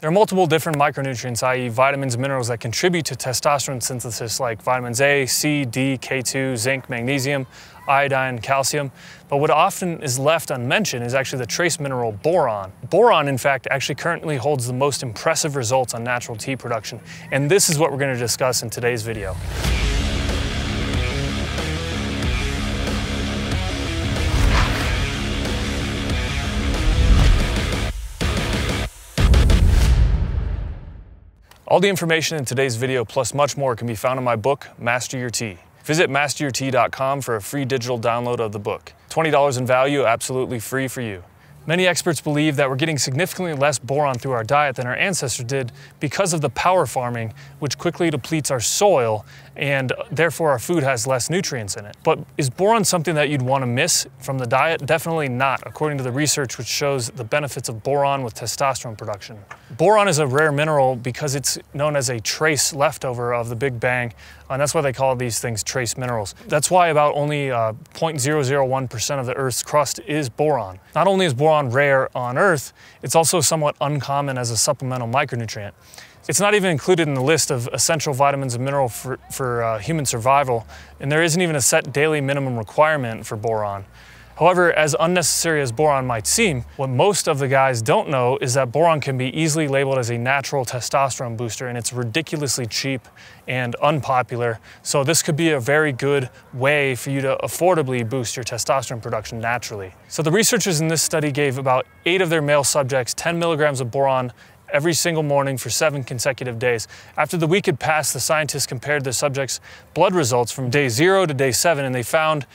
There are multiple different micronutrients, i.e. vitamins and minerals, that contribute to testosterone synthesis, like vitamins A, C, D, K2, zinc, magnesium, iodine, calcium. But what often is left unmentioned is actually the trace mineral boron. Boron, in fact, actually currently holds the most impressive results on natural tea production. And this is what we're going to discuss in today's video. All the information in today's video, plus much more, can be found in my book, Master Your Tea. Visit MasterYourT.com for a free digital download of the book. $20 in value, absolutely free for you. Many experts believe that we're getting significantly less boron through our diet than our ancestors did because of the power farming, which quickly depletes our soil, and therefore our food has less nutrients in it. But is boron something that you'd want to miss from the diet? Definitely not, according to the research which shows the benefits of boron with testosterone production. Boron is a rare mineral because it's known as a trace leftover of the Big Bang, and that's why they call these things trace minerals. That's why about only 0.001% of the Earth's crust is boron. Not only is boron rare on Earth, it's also somewhat uncommon as a supplemental micronutrient. It's not even included in the list of essential vitamins and minerals for human survival, and there isn't even a set daily minimum requirement for boron. However, as unnecessary as boron might seem, what most of the guys don't know is that boron can be easily labeled as a natural testosterone booster, and it's ridiculously cheap and unpopular. So this could be a very good way for you to affordably boost your testosterone production naturally. So the researchers in this study gave about 8 of their male subjects 10 milligrams of boron every single morning for 7 consecutive days. After the week had passed, the scientists compared their subjects' blood results from day 0 to day 7, and they found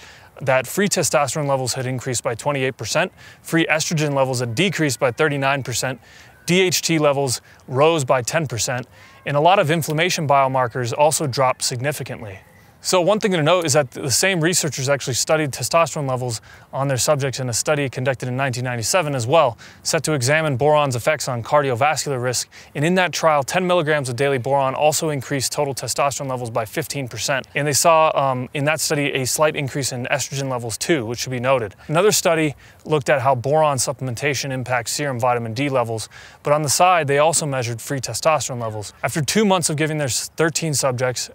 that free testosterone levels had increased by 28%, free estrogen levels had decreased by 39%, DHT levels rose by 10%, and a lot of inflammation biomarkers also dropped significantly. So one thing to note is that the same researchers actually studied testosterone levels on their subjects in a study conducted in 1997 as well, set to examine boron's effects on cardiovascular risk. And in that trial, 10 milligrams of daily boron also increased total testosterone levels by 15%. And they saw in that study a slight increase in estrogen levels too, which should be noted. Another study looked at how boron supplementation impacts serum vitamin D levels, but on the side, they also measured free testosterone levels. After 2 months of giving their 13 subjects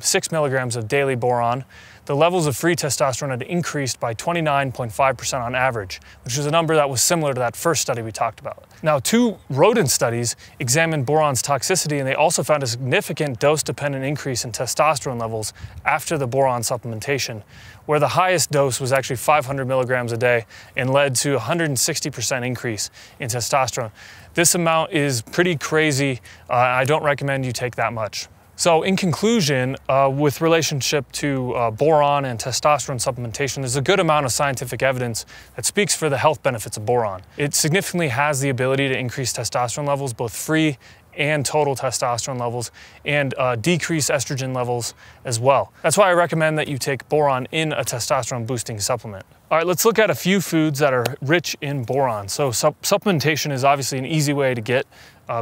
6 milligrams of daily boron, the levels of free testosterone had increased by 29.5% on average, which is a number that was similar to that first study we talked about. Now, 2 rodent studies examined boron's toxicity, and they also found a significant dose-dependent increase in testosterone levels after the boron supplementation, where the highest dose was actually 500 milligrams a day and led to a 160% increase in testosterone. This amount is pretty crazy. I don't recommend you take that much. So in conclusion, with relationship to boron and testosterone supplementation, there's a good amount of scientific evidence that speaks for the health benefits of boron. It significantly has the ability to increase testosterone levels, both free and total testosterone levels, and decrease estrogen levels as well. That's why I recommend that you take boron in a testosterone boosting supplement. All right, let's look at a few foods that are rich in boron. So supplementation is obviously an easy way to get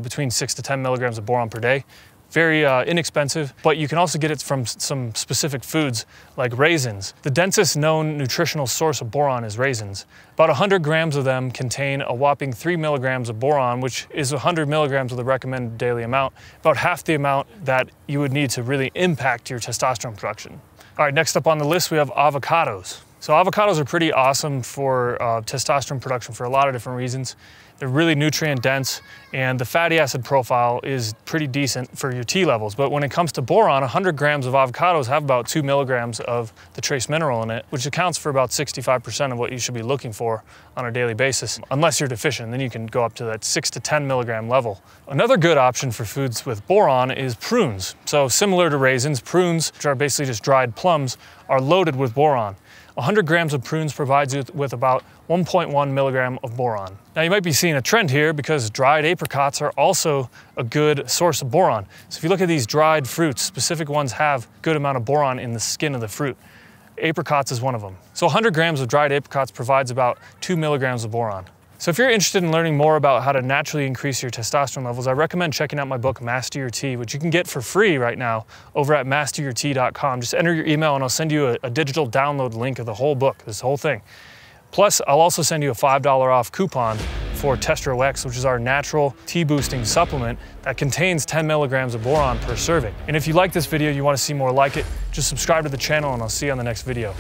between 6 to 10 milligrams of boron per day. Very inexpensive, but you can also get it from some specific foods like raisins. The densest known nutritional source of boron is raisins. About 100 grams of them contain a whopping 3 milligrams of boron, which is 100 milligrams of the recommended daily amount, about half the amount that you would need to really impact your testosterone production. All right, next up on the list, we have avocados. So avocados are pretty awesome for testosterone production for a lot of different reasons. They're really nutrient dense, and the fatty acid profile is pretty decent for your T levels. But when it comes to boron, 100 grams of avocados have about 2 milligrams of the trace mineral in it, which accounts for about 65% of what you should be looking for on a daily basis. Unless you're deficient, then you can go up to that 6 to 10 milligram level. Another good option for foods with boron is prunes. So similar to raisins, prunes, which are basically just dried plums, are loaded with boron. 100 grams of prunes provides you with about 1.1 milligram of boron. Now you might be seeing a trend here because dried apricots are also a good source of boron. So if you look at these dried fruits, specific ones have a good amount of boron in the skin of the fruit. Apricots is one of them. So 100 grams of dried apricots provides about 2 milligrams of boron. So if you're interested in learning more about how to naturally increase your testosterone levels, I recommend checking out my book, Master Your Tea, which you can get for free right now over at MasterYourT.com. Just enter your email and I'll send you a digital download link of the whole book, this whole thing. Plus, I'll also send you a $5 off coupon before, Testro-X, which is our natural T-boosting supplement that contains 10 milligrams of boron per serving. And if you like this video, you want to see more like it, just subscribe to the channel and I'll see you on the next video.